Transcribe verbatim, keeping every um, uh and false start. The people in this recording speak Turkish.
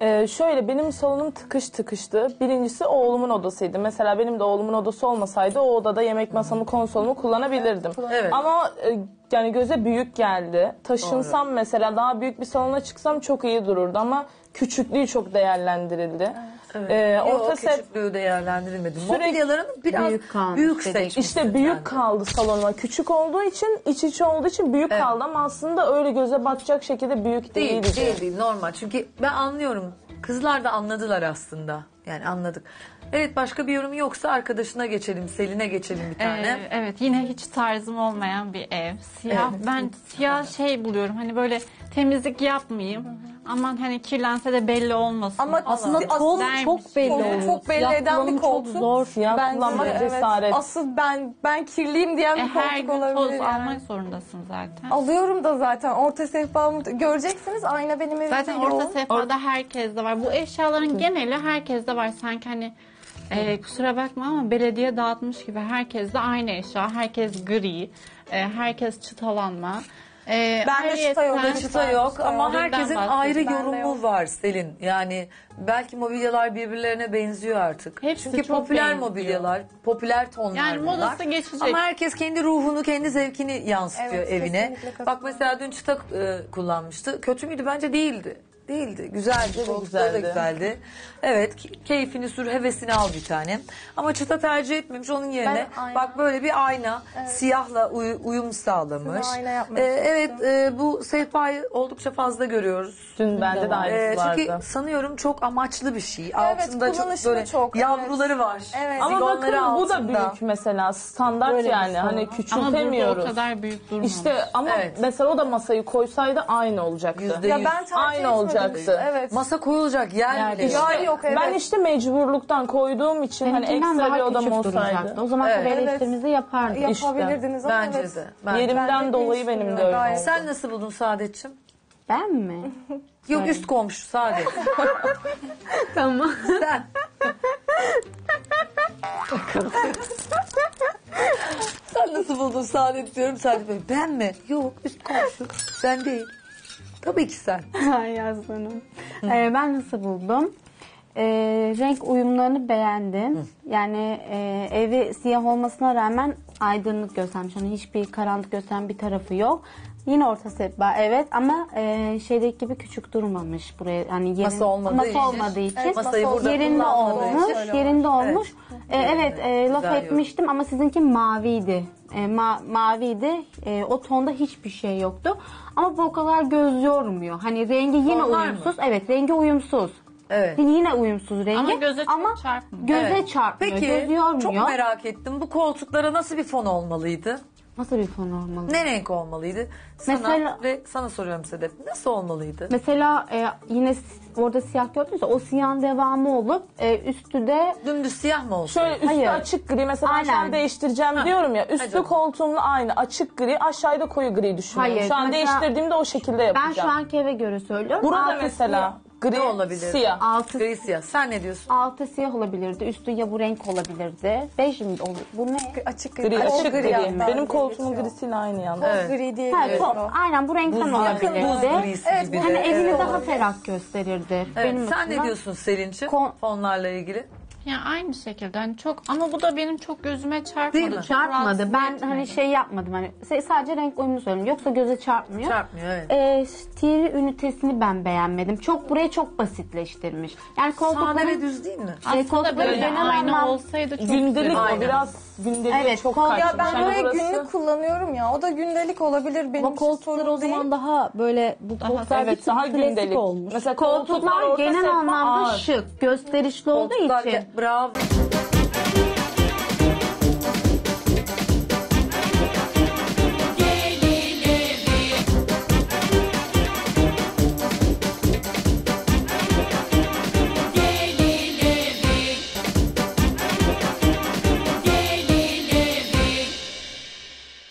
Ee, şöyle benim salonum tıkış tıkıştı. Birincisi oğlumun odasıydı. Mesela benim de oğlumun odası olmasaydı o odada yemek masamı, konsolumu kullanabilirdim. Evet. Ama e, yani göze büyük geldi. Taşınsam Doğru. mesela daha büyük bir salona çıksam çok iyi dururdu ama küçüklüğü çok değerlendirildi. Evet. Evet. Ee, orta set küçüklüğü değerlendirilmedi. Mobilyaların biraz büyük, büyük seçmişsin. İşte büyük yani. kaldı salonuma. Küçük olduğu için, iç içi olduğu için büyük evet. kaldı ama aslında öyle göze batacak şekilde büyük değil. Değil, değil, değil. Normal. Çünkü ben anlıyorum. Kızlar da anladılar aslında. Yani anladık. Evet, başka bir yorum yoksa arkadaşına geçelim, Selin'e geçelim bir tane. Ee, evet, yine hiç tarzım olmayan bir ev. Siyah, evet. ben siyah şey buluyorum, hani böyle temizlik yapmayayım. Hı hı. Aman hani kirlense de belli olmasın. Ama aslında kol çok belli. Kol çok belli eden bir koltuk. Çok zor siyah kullanmak evet. cesaret. Asıl ben ben kirliyim diyen e, bir koltuk olabilir. Her gün toz yani. almak zorundasın zaten. Alıyorum da zaten. Orta sehpamı göreceksiniz. Ayna benim evimde zaten yok. Zaten orta sehpada herkes de var. Bu eşyaların geneli herkes de var. Sanki hani e, kusura bakma ama belediye dağıtmış gibi herkes de aynı eşya. Herkes gri. E, herkes çıtalanma. Ee, ben de çıta yok, çıta yok ama herkesin ayrı yorumu var Selin. Yani belki mobilyalar birbirlerine benziyor artık. Hepsi Çünkü popüler benziyor. mobilyalar, popüler tonlar yani bunlar. Modası geçecek. Ama herkes kendi ruhunu, kendi zevkini yansıtıyor evet, evine. Bak mesela dün çıta e, kullanmıştı. Kötü müydü? Bence değildi. Değildi. Güzeldi. Koltukları da güzeldi. Evet. Keyfini sür, hevesini al bir tanem. Ama çıta tercih etmemiş. Onun yerine ben, bak böyle bir ayna evet. siyahla uy uyum sağlamış. Ee, evet. E, bu sehpayı oldukça fazla görüyoruz. Dün bende de aynısı vardı. Çünkü sanıyorum çok amaçlı bir şey. Evet, altında çok böyle çok, yavruları evet. var. Evet. Ama bakın altında. bu da büyük mesela. Standart böyle yani. Mesela. Hani küçültemiyoruz. Ama burada o kadar büyük durmamış. İşte ama evet. mesela o da masayı koysaydı aynı olacaktı. yüzde yüz. Ya ben aynı olacaktı. Evet. Masa koyulacak yer yani işte, yok. Evet. Ben işte mecburluktan koyduğum için Senin hani ekstra bir odam olsaydı. O zaman evet. eleştirimizi yapardık. Yapabilirdiniz işte. ama Bence evet. de. Bence. Yerimden Bence dolayı benim de öyle oldu. Sen nasıl buldun Saadet'ciğim? Ben mi? Yok Söyle. üst komşu Saadet. Tamam. Sen. Sen nasıl buldun Saadet diyorum Saadet Bey. Ben mi? Yok üst komşu. Sen değil. Tabii ki sen. Ay aslanım. Ee, ben nasıl buldum? Ee, renk uyumlarını beğendim. Hı. Yani e, evi siyah olmasına rağmen aydınlık göstermiş. Yani hiçbir karanlık gösteren bir tarafı yok. Yine orta sehpa evet ama e, şeydeki gibi küçük durmamış buraya. Yani yerin, masa olmadığı, masa olmadığı için. Evet, masayı burada yerinde olmuş. Yerinde olmuş. Evet, ee, evet e, laf etmiştim yorum. ama sizinki maviydi. E, ma maviydi. E, o tonda hiçbir şey yoktu. Ama bu o kadar göz yormuyor. Hani rengi yine Tonlar uyumsuz. Mı? Evet, rengi uyumsuz. Evet. Yine uyumsuz rengi. Ama göze Ama çarpmıyor. Göze evet. çarpmıyor. Peki, göz yormuyor. Çok merak ettim. Bu koltuklara nasıl bir fon olmalıydı? Nasıl bir fon olmalıydı? Ne renk olmalıydı? Sana, mesela, ve sana soruyorum Sedef. Nasıl olmalıydı? Mesela e, yine orada siyah gördünüz ya, o siyahın devamı olup e, üstü de... Dümdüz siyah mı olsun? Şöyle üstü Hayır. açık gri. Mesela Aynen. ben şimdi değiştireceğim ha. diyorum ya. Üstü Hadi. koltuğumla aynı açık gri, aşağıda koyu gri düşünüyorum. Hayır, şu an mesela, değiştirdiğimde o şekilde yapacağım. Ben şu anki eve göre söylüyorum. Burada Altı mesela... Gri olabilir. Siyah. Altı, gri siyah. Sen ne diyorsun? Altı siyah olabilirdi. Üstü ya bu renk olabilirdi. Beş mi olur? Bu ne? Açık gri. Gri, açık gri. gri. Benim koltuğumun grisiyle aynı yanda. Evet. Gri diye evet. Aynen bu renkten olabilirdi. Buz grisi evet, gibi. Hani evet, evini evet, daha olabilir. ferah gösterirdi. Evet. Benim Sen ne diyorsun Selin'ciğim? Kon... Fonlarla ilgili? Yani aynı şekilde hani çok ama bu da benim çok gözüme çarpmadı. Çarpmadı. Ben etmedi. hani şey yapmadım hani sadece renk uyumunu söylüyorum. Yoksa göze çarpmıyor. Çarpmıyor evet. Ee, T V ünitesini ben beğenmedim. Çok buraya çok basitleştirmiş. Yani koltukları ve düz değil mi? Şey, Aslında böyle aynı olsaydı çok gündelik o biraz gündelik evet, çok kol, ya ben buraya burası... günlük kullanıyorum ya. O da gündelik olabilir benim. Ama koltuklar o zaman değil. daha böyle bu koltuklar evet, daha gündelik olmuş. Mesela koltuklar, koltuklar genel anlamda ağır. şık, gösterişli olduğu için. Bravo.